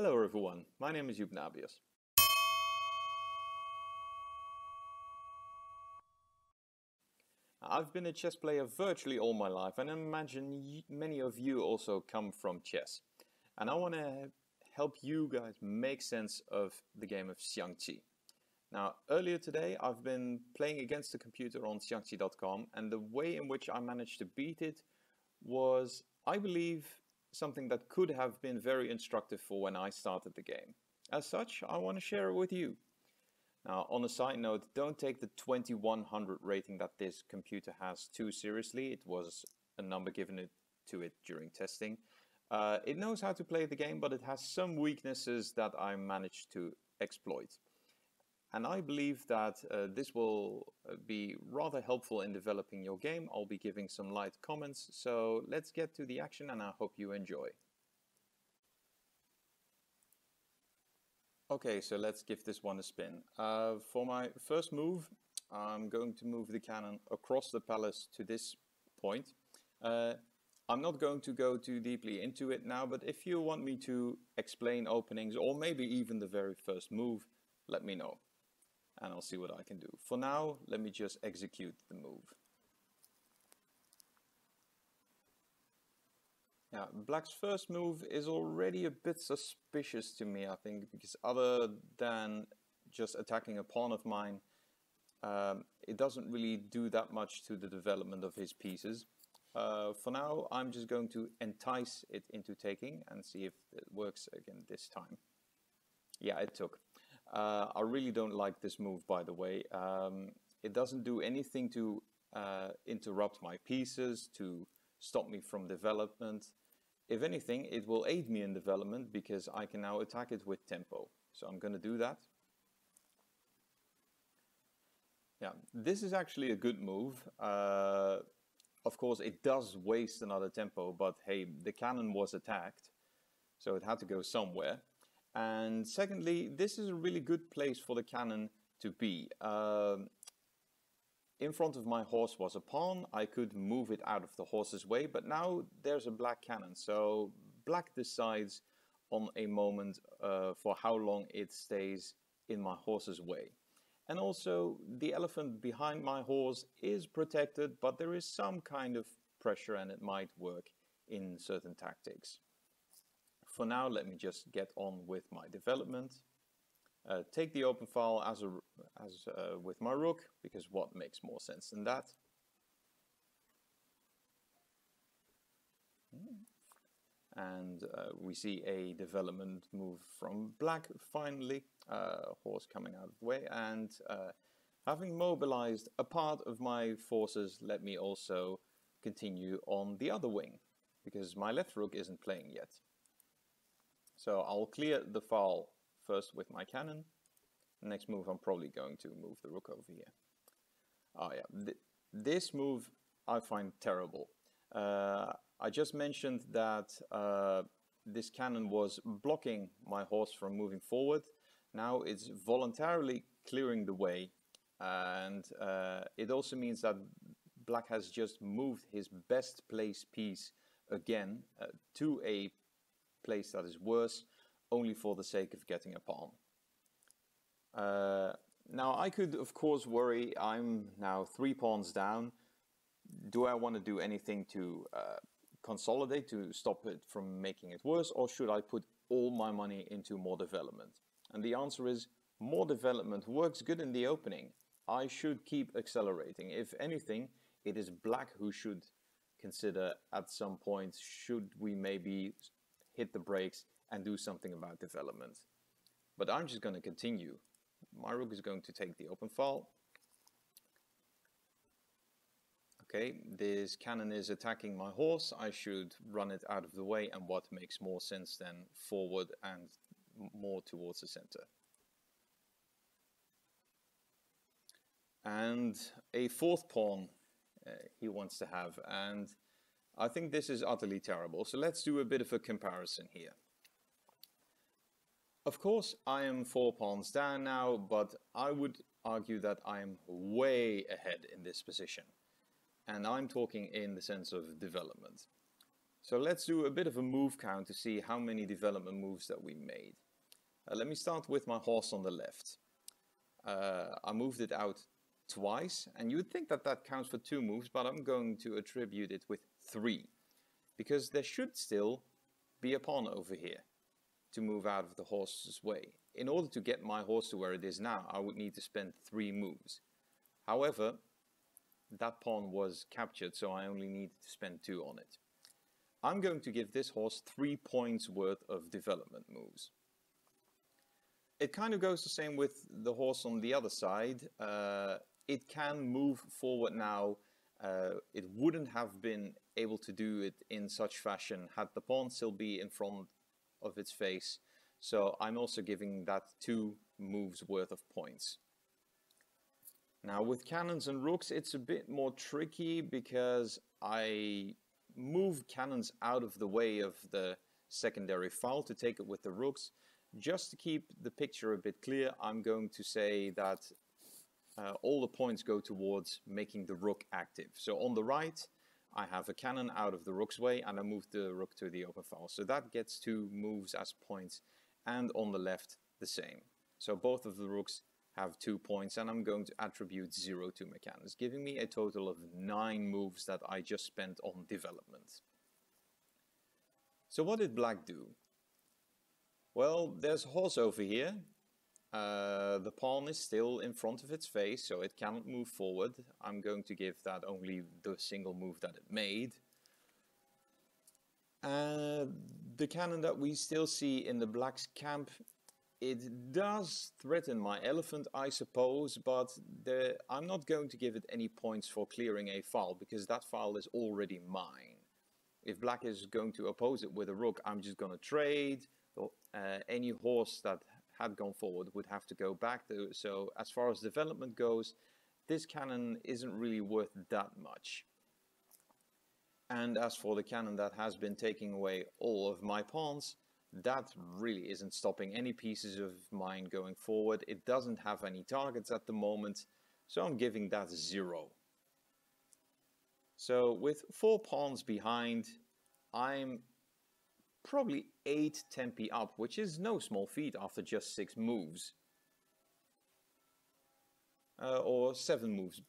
Hello everyone, my name is Yubnabius. I've been a chess player virtually all my life, and I imagine many of you also come from chess. And I want to help you guys make sense of the game of Xiangqi. Now, earlier today I've been playing against the computer on Xiangqi.com, and the way in which I managed to beat it was, I believe, something that could have been very instructive for when I started the game. As such, I want to share it with you. Now, on a side note, don't take the 2100 rating that this computer has too seriously. It was a number given to it during testing. It knows how to play the game, but it has some weaknesses that I managed to exploit. And I believe that this will be rather helpful in developing your game. I'll be giving some light comments, so let's get to the action, and I hope you enjoy. Okay, so let's give this one a spin. For my first move, I'm going to move the cannon across the palace to this point. I'm not going to go too deeply into it now, but if you want me to explain openings or maybe even the very first move, let me know. And I'll see what I can do. For now, let me just execute the move. Now, Black's first move is already a bit suspicious to me, I think, because other than just attacking a pawn of mine, it doesn't really do that much to the development of his pieces. For now, I'm just going to entice it into taking and see if it works again this time. Yeah, it took. I really don't like this move, by the way. It doesn't do anything to interrupt my pieces, to stop me from development. If anything, it will aid me in development because I can now attack it with tempo. So I'm going to do that. Yeah, this is actually a good move. Of course, it does waste another tempo, but hey, the cannon was attacked, so it had to go somewhere. And secondly, this is a really good place for the cannon to be. In front of my horse was a pawn. I could move it out of the horse's way, but now there's a black cannon. So black decides on a moment for how long it stays in my horse's way. And also, the elephant behind my horse is protected, but there is some kind of pressure and it might work in certain tactics. For now, let me just get on with my development. Take the open file with my rook, because what makes more sense than that? And we see a development move from black, finally. Horse coming out of the way, and having mobilized a part of my forces, let me also continue on the other wing, because my left rook isn't playing yet. So I'll clear the file first with my cannon. Next move, I'm probably going to move the rook over here. Oh yeah, this move I find terrible. I just mentioned that this cannon was blocking my horse from moving forward. Now it's voluntarily clearing the way, and it also means that Black has just moved his best placed piece again to a place that is worse, only for the sake of getting a pawn. Now I could of course worry, I'm now 3 pawns down. Do I want to do anything to consolidate, to stop it from making it worse, or should I put all my money into more development? And the answer is, more development works good in the opening. I should keep accelerating. If anything, it is Black who should consider at some point, should we maybe hit the brakes and do something about development. But I'm just going to continue. My rook is going to take the open file. Okay, this cannon is attacking my horse. I should run it out of the way, and what makes more sense than forward and more towards the center. And a 4th pawn he wants to have, and I think this is utterly terrible. So let's do a bit of a comparison here. Of course, I am 4 pawns down now, but I would argue that I am way ahead in this position. And I'm talking in the sense of development. So let's do a bit of a move count to see how many development moves that we made. Let me start with my horse on the left. I moved it out twice, and you would think that that counts for 2 moves, but I'm going to attribute it with 3, because there should still be a pawn over here to move out of the horse's way. In order to get my horse to where it is now, I would need to spend 3 moves. However, that pawn was captured, so I only needed to spend 2 on it. I'm going to give this horse 3 points worth of development moves. It kind of goes the same with the horse on the other side. It can move forward now. It wouldn't have been able to do it in such fashion had the pawn still be in front of its face. So I'm also giving that 2 moves worth of points. Now with cannons and rooks, it's a bit more tricky because I move cannons out of the way of the secondary file to take it with the rooks. Just to keep the picture a bit clear, I'm going to say that all the points go towards making the rook active. So on the right, I have a cannon out of the rook's way, and I move the rook to the open file. So that gets 2 moves as points, and on the left, the same. So both of the rooks have 2 points, and I'm going to attribute 0 to my cannons, giving me a total of 9 moves that I just spent on development. So what did black do? Well, there's a horse over here. The pawn is still in front of its face, so it cannot move forward. I'm going to give that only the single move that it made. The cannon that we still see in the black's camp, it does threaten my elephant, I suppose, but I'm not going to give it any points for clearing a file, because that file is already mine. If black is going to oppose it with a rook, I'm just going to trade. Any horse that had gone forward would have to go back. So as far as development goes, this cannon isn't really worth that much. And as for the cannon that has been taking away all of my pawns, that really isn't stopping any pieces of mine going forward. It doesn't have any targets at the moment, so I'm giving that 0. So with 4 pawns behind, I'm probably 8 tempi up, which is no small feat after just 6 moves. Or 7 moves,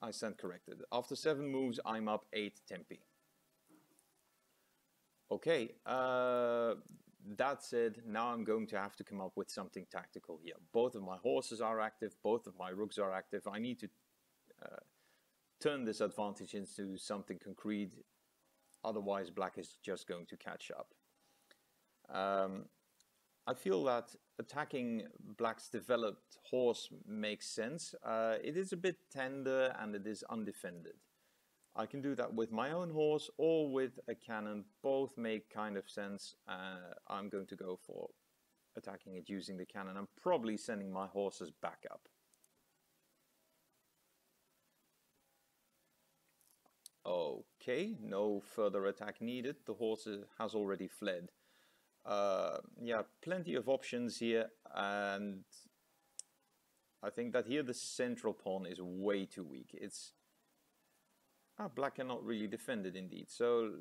I stand corrected. After 7 moves, I'm up 8 tempi. Okay, that said, now I'm going to have to come up with something tactical here. Both of my horses are active, both of my rooks are active. I need to turn this advantage into something concrete. Otherwise, black is just going to catch up. I feel that attacking black's developed horse makes sense. It is a bit tender and it is undefended. I can do that with my own horse or with a cannon. Both make kind of sense. I'm going to go for attacking it using the cannon. I'm probably sending my horses back up. Okay, no further attack needed. The horse has already fled. Yeah, plenty of options here, and I think that here the central pawn is way too weak. It's black cannot really defend it indeed. So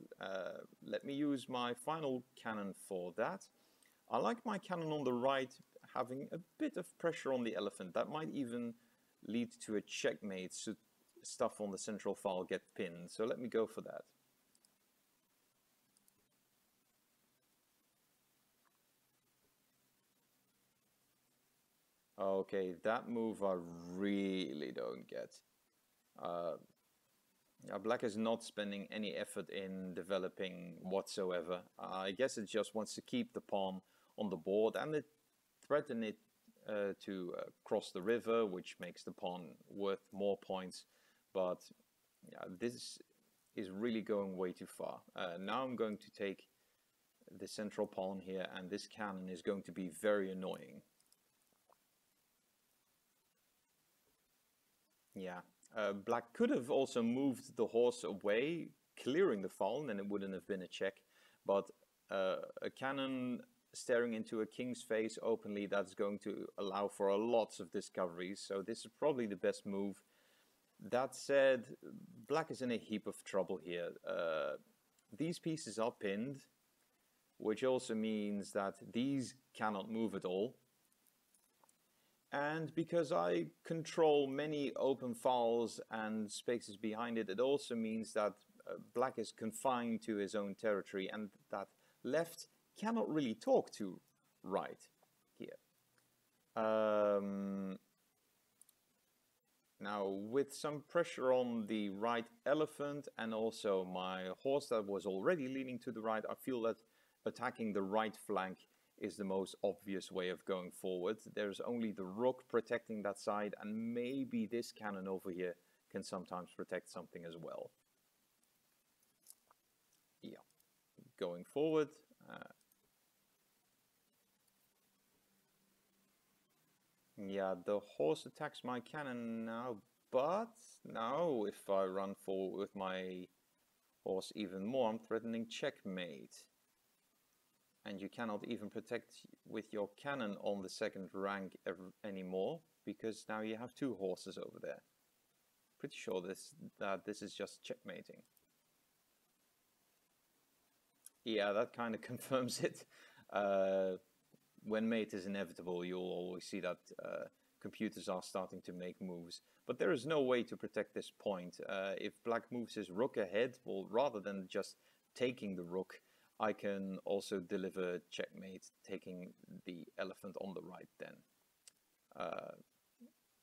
let me use my final cannon for that. I like my cannon on the right having a bit of pressure on the elephant. That might even lead to a checkmate. So stuff on the central file get pinned, so let me go for that. Okay, that move I really don't get. Yeah, black is not spending any effort in developing whatsoever. I guess it just wants to keep the pawn on the board and it threatens it to cross the river, which makes the pawn worth more points. But yeah, this is really going way too far. Now I'm going to take the central pawn here, and this cannon is going to be very annoying. Yeah, black could have also moved the horse away, clearing the file, and then it wouldn't have been a check. But a cannon staring into a king's face openly, that's going to allow for lots of discoveries. So this is probably the best move. That said, black is in a heap of trouble here. these pieces are pinned, which also means that these cannot move at all. And because I control many open files and spaces behind it, it also means that black is confined to his own territory and that left cannot really talk to right here. Now, with some pressure on the right elephant and also my horse that was already leaning to the right, I feel that attacking the right flank is the most obvious way of going forward. There's only the rook protecting that side, and maybe this cannon over here can sometimes protect something as well. Yeah, going forward. Yeah, the horse attacks my cannon now, but now if I run forward with my horse even more, I'm threatening checkmate. And you cannot even protect with your cannon on the second rank anymore, because now you have two horses over there. Pretty sure that this is just checkmating. Yeah, that kind of confirms it. When mate is inevitable, you'll always see that computers are starting to make moves. But there is no way to protect this point. If black moves his rook ahead, well, rather than just taking the rook, I can also deliver checkmate, taking the elephant on the right then.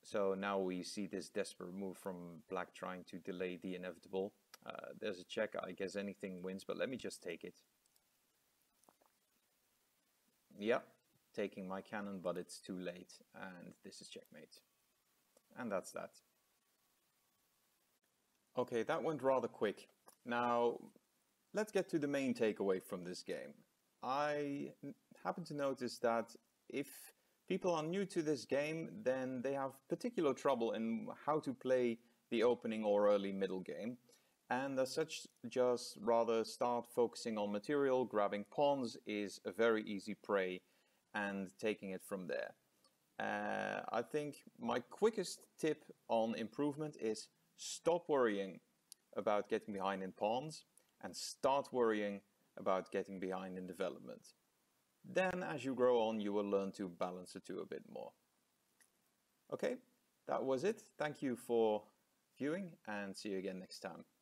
So now we see this desperate move from black trying to delay the inevitable. There's a check, I guess anything wins, but let me just take it. Yeah, taking my cannon, but it's too late, and this is checkmate. And that's that. Okay, that went rather quick. Now, let's get to the main takeaway from this game. I happen to notice that if people are new to this game, then they have particular trouble in how to play the opening or early middle game. And as such, just rather start focusing on material, grabbing pawns is a very easy prey and taking it from there. I think my quickest tip on improvement is stop worrying about getting behind in pawns and start worrying about getting behind in development. Then as you grow on, you will learn to balance the two a bit more. Okay, that was it. Thank you for viewing and see you again next time.